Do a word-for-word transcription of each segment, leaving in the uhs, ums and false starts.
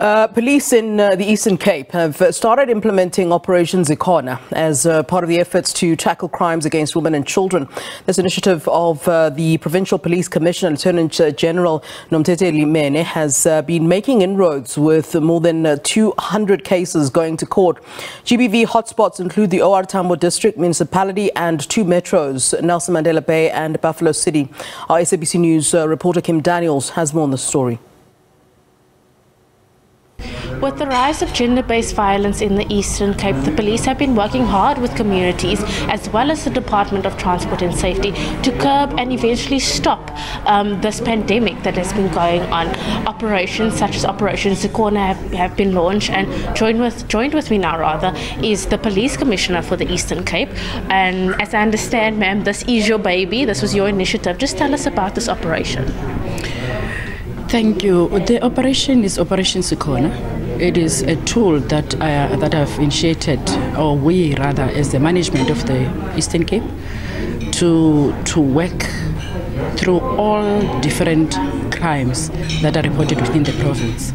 Uh, police in uh, the Eastern Cape have started implementing Operation Zikhona as uh, part of the efforts to tackle crimes against women and children. This initiative of uh, the Provincial Police Commissioner, Lieutenant General Nomthetheli Mene, has uh, been making inroads with more than uh, two hundred cases going to court. G B V hotspots include the O R Tambo district, municipality and two metros, Nelson Mandela Bay and Buffalo City. Our S A B C News uh, reporter Kim Daniels has more on the story. With the rise of gender-based violence in the Eastern Cape, the police have been working hard with communities as well as the Department of Transport and Safety to curb and eventually stop um, this pandemic that has been going on. Operations such as Operation Zikhona have, have been launched, and joined with, joined with me now rather is the Police Commissioner for the Eastern Cape. And as I understand, ma'am, this is your baby, this was your initiative. Just tell us about this operation. Thank you. The operation is Operation Zikhona. It is a tool that I, that I've initiated, or we rather, as the management of the Eastern Cape, to to work through all different crimes that are reported within the province.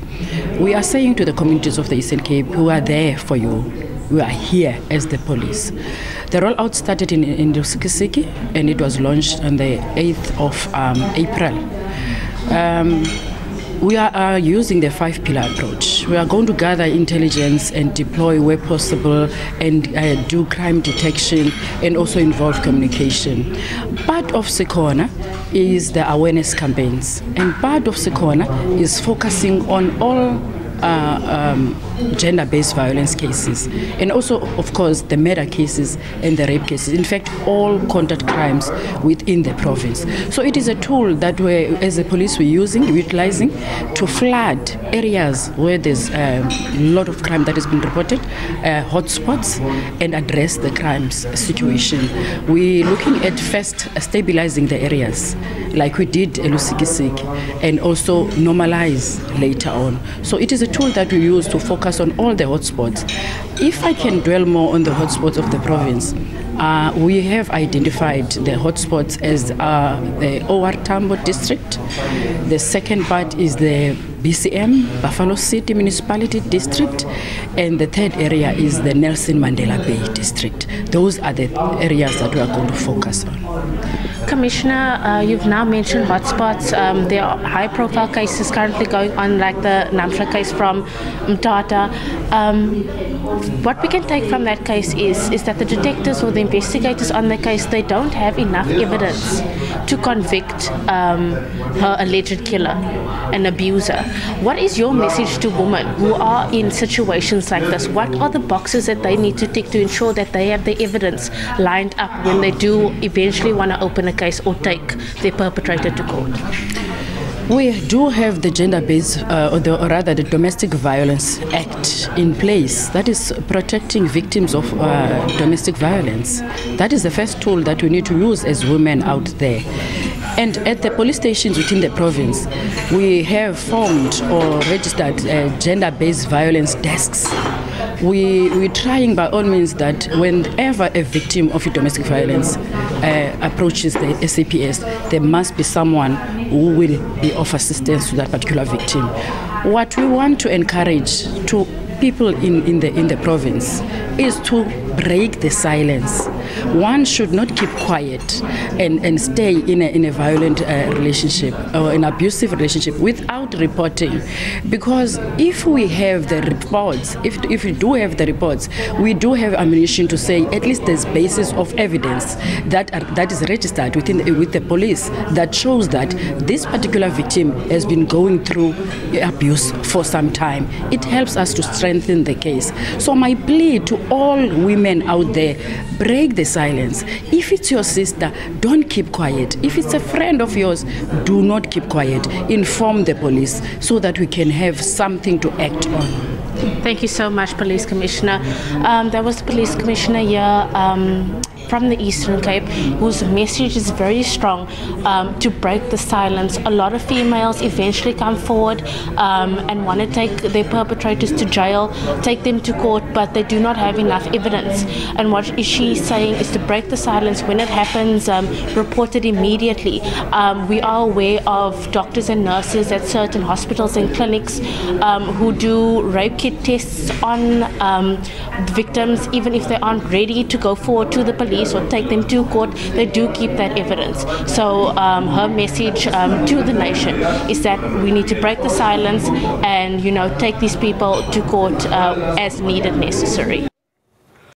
We are saying to the communities of the Eastern Cape, who are there for you, we are here as the police. The rollout started in, in Lusikisiki, and it was launched on the eighth of um, April. Um, We are uh, using the five-pillar approach. We are going to gather intelligence and deploy where possible, and uh, do crime detection, and also involve communication. Part of Zikhona is the awareness campaigns, and part of Zikhona is focusing on all uh, um, gender-based violence cases, and also, of course, the murder cases and the rape cases. In fact, all contact crimes within the province. So it is a tool that we, as the police, we're using, utilizing, to flood areas where there's a lot of crime that has been reported, uh, hotspots, and address the crimes situation. We're looking at first stabilizing the areas, like we did in Lusikisiki, and also normalize later on. So it is a tool that we use to focus on all the hotspots. If I can dwell more on the hotspots of the province, uh, we have identified the hotspots as uh, the O R Tambo district. The second part is the B C M, Buffalo City Municipality District, and the third area is the Nelson Mandela Bay District. Those are the areas that we are going to focus on. Commissioner, uh, you've now mentioned hotspots. Um, there are high-profile cases currently going on, like the Namfra case from Mthatha. Um, what we can take from that case is is that the detectives or the investigators on the case, they don't have enough evidence to convict um, her alleged killer and abuser. What is your message to women who are in situations like this? What are the boxes that they need to tick to ensure that they have the evidence lined up when they do eventually want to open a case or take the perpetrator to court? We do have the gender-based, uh, or, the, or rather the Domestic Violence Act in place that is protecting victims of uh, domestic violence. That is the first tool that we need to use as women out there. And at the police stations within the province, we have formed or registered uh, gender-based violence desks. We, we're trying by all means that whenever a victim of domestic violence uh, approaches the S A P S, there must be someone who will be of assistance to that particular victim. What we want to encourage to people in, in, the, in the province is to break the silence. One should not keep quiet and, and stay in a, in a violent uh, relationship or an abusive relationship without reporting. Because if we have the reports, if, if we do have the reports, we do have ammunition to say at least there's basis of evidence that, are, that is registered within the, with the police that shows that this particular victim has been going through abuse for some time. It helps us to strengthen the case. So my plea to all women out there, break the silence. If it's your sister, don't keep quiet. If it's a friend of yours, do not keep quiet. Inform the police so that we can have something to act on. Thank you so much, Police Commissioner. Um, there was the Police Commissioner here um, from the Eastern Cape, whose message is very strong um, to break the silence. A lot of females eventually come forward um, and want to take their perpetrators to jail, take them to court, but they do not have enough evidence. And what she is saying is to break the silence. When it happens, um, report it immediately. Um, we are aware of doctors and nurses at certain hospitals and clinics um, who do rape kit tests on um, victims, even if they aren't ready to go forward to the police or take them to court, they do keep that evidence. So um, her message um, to the nation is that we need to break the silence and, you know, take these people to court uh, as needed necessary.